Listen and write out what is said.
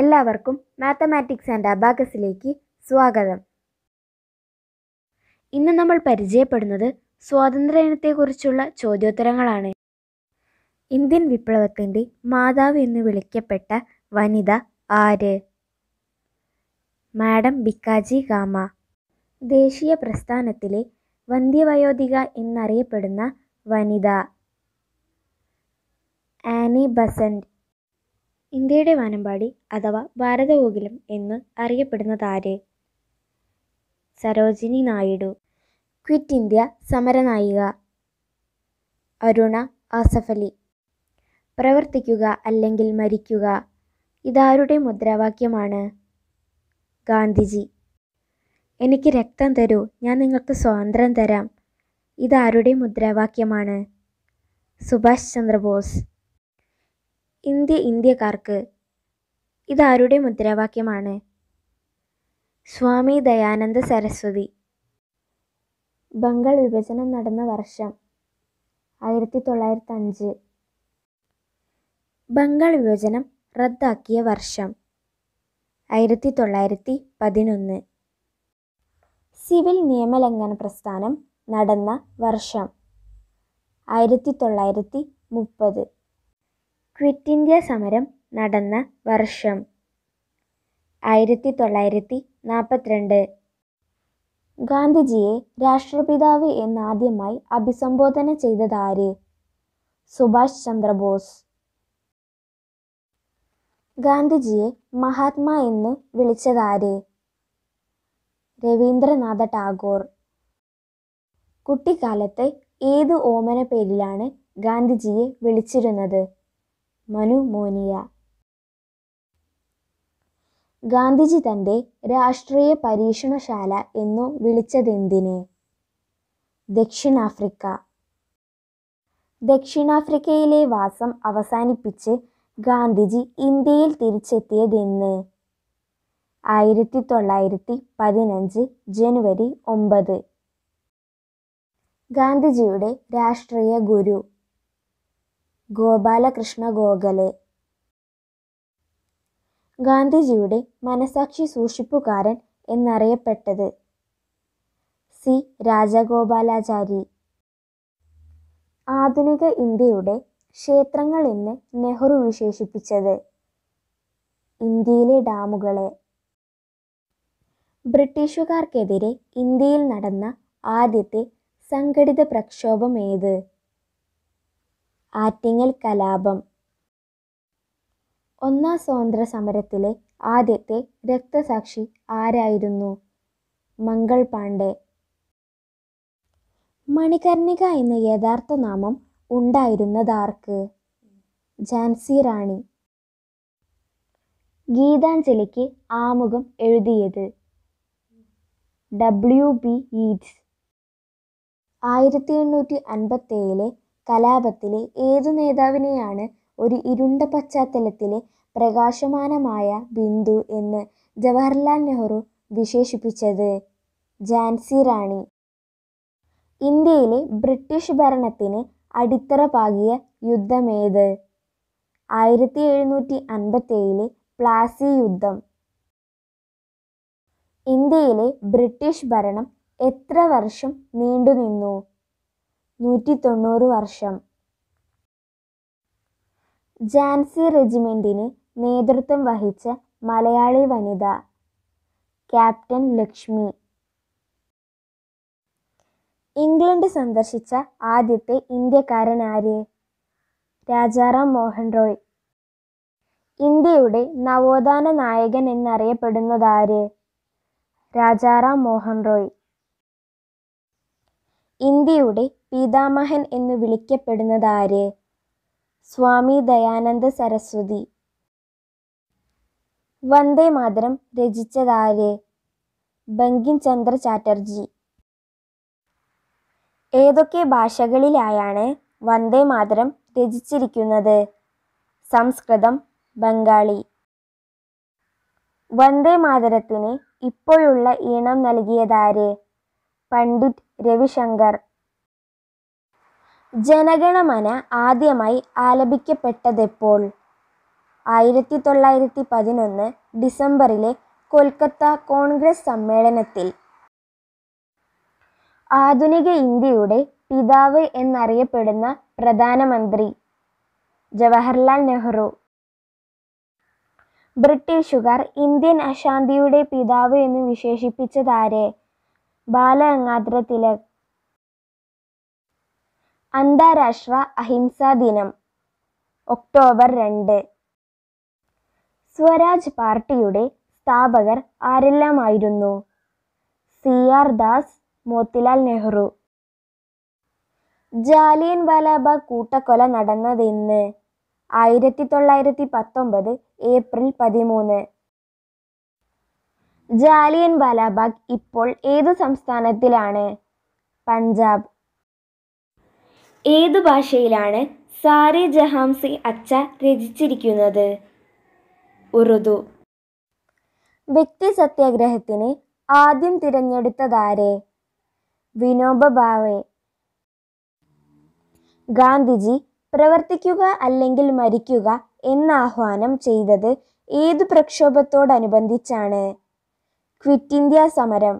എല്ലാവർക്കും mathematics and അബാക്കസിലേക്ക് സ്വാഗതം. ഇന്ന് നമ്മൾ പരിചയപ്പെടുന്നത് സ്വാതന്ത്ര്യദിനത്തെക്കുറിച്ചുള്ള ചോദ്യോത്തരങ്ങളാണ്. ഇന്ത്യൻ വിപ്ലവത്തിൻ്റെ മാതാവ് എന്ന് വിളിക്കപ്പെട്ട വനിത ആര്? മാഡം ഭിക്കാജി കാമ. ദേശീയ പ്രസ്ഥാനത്തിലെ വന്ധ്യവയോധിക എന്നറിയപ്പെടുന്ന വനിത ആനി ബസന്റ്. ഇന്ത്യയുടെ വാനമ്പാടി അഥവാ ഭാരതഗോകുലം എന്ന് അറിയപ്പെടുന്നത് ആര്? സരോജിനി നായിഡു. ക്വിറ്റ് ഇന്ത്യ സമരനായിക അരുണ ആസഫലി. പ്രവർത്തിക്കുക അല്ലെങ്കിൽ മരിക്കുക ഇതാരുടെ മുദ്രാവാക്യമാണ്? ഗാന്ധിജി. എനിക്ക് രക്തം തരൂ, ഞാൻ നിങ്ങൾക്ക് സ്വാതന്ത്ര്യം തരാം ഇതാരുടെ മുദ്രാവാക്യമാണ്? സുഭാഷ് ചന്ദ്രബോസ്. ഇന്ത്യ ഇന്ത്യക്കാർക്ക് ഇതാരുടെ മുദ്രാവാക്യമാണ്? സ്വാമി ദയാനന്ദ സരസ്വതി. ബംഗാൾ വിഭജനം നടന്ന വർഷം 1905. ബംഗാൾ വിഭജനം റദ്ദാക്കിയ വർഷം 1911. സിവിൽ നിയമലംഘന പ്രസ്ഥാനം നടന്ന വർഷം 1930. ക്വിറ്റ് ഇന്ത്യ സമരം നടന്ന വർഷം 1942. ഗാന്ധിജിയെ രാഷ്ട്രപിതാവ് എന്നാദ്യമായി അഭിസംബോധന ചെയ്തതാര്? സുഭാഷ് ചന്ദ്രബോസ്. ഗാന്ധിജിയെ മഹാത്മാ എന്ന് വിളിച്ചതാര്? രവീന്ദ്രനാഥ ടാഗോർ. കുട്ടിക്കാലത്തെ ഏത് ഓമന പേരിലാണ് ഗാന്ധിജിയെ വിളിച്ചിരുന്നത്? മനുമോനിയ. ഗാന്ധിജി തൻ്റെ രാഷ്ട്രീയ പരീക്ഷണശാല എന്നു വിളിച്ചതെന്തിനെ? ദക്ഷിണാഫ്രിക്ക. ദക്ഷിണാഫ്രിക്കയിലെ വാസം അവസാനിപ്പിച്ച് ഗാന്ധിജി ഇന്ത്യയിൽ തിരിച്ചെത്തിയതെന്ന്? 1915 ജനുവരി 9. ഗാന്ധിജിയുടെ രാഷ്ട്രീയ ഗുരു? ഗോപാലകൃഷ്ണ ഗോഖലെ. ഗാന്ധിജിയുടെ മനസാക്ഷി സൂക്ഷിപ്പുകാരൻ എന്നറിയപ്പെട്ടത്? സി. രാജഗോപാലാചാരി. ആധുനിക ഇന്ത്യയുടെ ക്ഷേത്രങ്ങൾ എന്ന് നെഹ്റു വിശേഷിപ്പിച്ചത്? ഇന്ത്യയിലെ ഡാമുകളെ. ബ്രിട്ടീഷുകാർക്കെതിരെ ഇന്ത്യയിൽ നടന്ന ആദ്യത്തെ സംഘടിത പ്രക്ഷോഭം ഏത്? ആറ്റിങ്ങൽ കലാപം. ഒന്നാം സ്വാതന്ത്ര്യ സമരത്തിലെ ആദ്യത്തെ രക്തസാക്ഷി ആരായിരുന്നു? മംഗൾ പാണ്ഡെ. മണികർണിക എന്ന യഥാർത്ഥ നാമം ഉണ്ടായിരുന്നതാർക്ക്? ഝാൻസി റാണി. ഗീതാഞ്ജലിക്ക് ആമുഖം എഴുതിയത്? W. B. Yeats. 1857 കലാപത്തിലെ ഏതു നേതാവിനെയാണ് ഒരു ഇരുണ്ട പശ്ചാത്തലത്തിലെ പ്രകാശമാനമായ ബിന്ദു എന്ന് ജവഹർലാൽ നെഹ്റു വിശേഷിപ്പിച്ചത്? ഝാൻസി റാണി. ഇന്ത്യയിലെ ബ്രിട്ടീഷ് ഭരണത്തിന് അടിത്തറ പാകിയ യുദ്ധമേത്? 1757 പ്ലാസി യുദ്ധം. ഇന്ത്യയിലെ ബ്രിട്ടീഷ് ഭരണം എത്ര വർഷം നീണ്ടുനിന്നു? 190 വർഷം. ഝാൻസി റെജിമെൻറ്റിന് നേതൃത്വം വഹിച്ച മലയാളി വനിത? ക്യാപ്റ്റൻ ലക്ഷ്മി. ഇംഗ്ലണ്ട് സന്ദർശിച്ച ആദ്യത്തെ ഇന്ത്യക്കാരൻ ആര്? രാജാറാം മോഹൻ റോയ്. ഇന്ത്യയുടെ നവോത്ഥാന നായകൻ എന്നറിയപ്പെടുന്നതാര്? രാജാറാം മോഹൻ റോയ്. ഇന്ത്യയുടെ പിതാമഹൻ എന്ന് വിളിക്കപ്പെടുന്നതാര്? സ്വാമി ദയാനന്ദ സരസ്വതി. വന്ദേ മാതരം രചിച്ചതാര്? ബങ്കിം ചന്ദ്ര ചാറ്റർജി. ഏതൊക്കെ ഭാഷകളിലായാണ് വന്ദേ മാതരം രചിച്ചിരിക്കുന്നത്? സംസ്കൃതം, ബംഗാളി. വന്ദേ മാതരത്തിന് ഇപ്പോഴുള്ള ഈണം നൽകിയതാര്? പണ്ഡിറ്റ് രവിശങ്കർ. ജനഗണമന ആദ്യമായി ആലപിക്കപ്പെട്ടതെപ്പോൾ? 1911 ഡിസംബറിലെ കൊൽക്കത്ത കോൺഗ്രസ് സമ്മേളനത്തിൽ ആധുനിക ഇന്ത്യയുടെ പിതാവ് എന്നറിയപ്പെടുന്ന പ്രധാനമന്ത്രി ജവഹർലാൽ നെഹ്റു ബ്രിട്ടീഷുകാർ ഇന്ത്യൻ അശാന്തിയുടെ പിതാവ് എന്ന് വിശേഷിപ്പിച്ചതാരെ? ബാലഗംഗാധര തിലക്. അന്താരാഷ്ട്ര അഹിംസാ ദിനം ഒക്ടോബർ 2. സ്വരാജ് പാർട്ടിയുടെ സ്ഥാപകർ ആരെല്ലാമായിരുന്നു? C R Das, Motilal Nehru. ജാലിയൻവാലാബാഗ് കൂട്ടക്കൊല നടന്നതെന്ന്? 1919 ഏപ്രിൽ 13. ജാലിയൻവാലാബാഗ് ഇപ്പോൾ ഏതു സംസ്ഥാനത്തിലാണ്? പഞ്ചാബ്. ഏതു ഭാഷയിലാണ് സാരെ ജഹാം സെ അച്ഛാ രചിച്ചിരിക്കുന്നത്? ഉറുദു. വ്യക്തി സത്യാഗ്രഹത്തിന് ആദ്യം തിരഞ്ഞെടുത്തതാരെ? വിനോബ ഭാവെ. ഗാന്ധിജി പ്രവർത്തിക്കുക അല്ലെങ്കിൽ മരിക്കുക എന്ന ആഹ്വാനം ചെയ്തത് ഏതു പ്രക്ഷോഭത്തോടനുബന്ധിച്ചാണ്? ക്വിറ്റ് ഇന്ത്യ സമരം.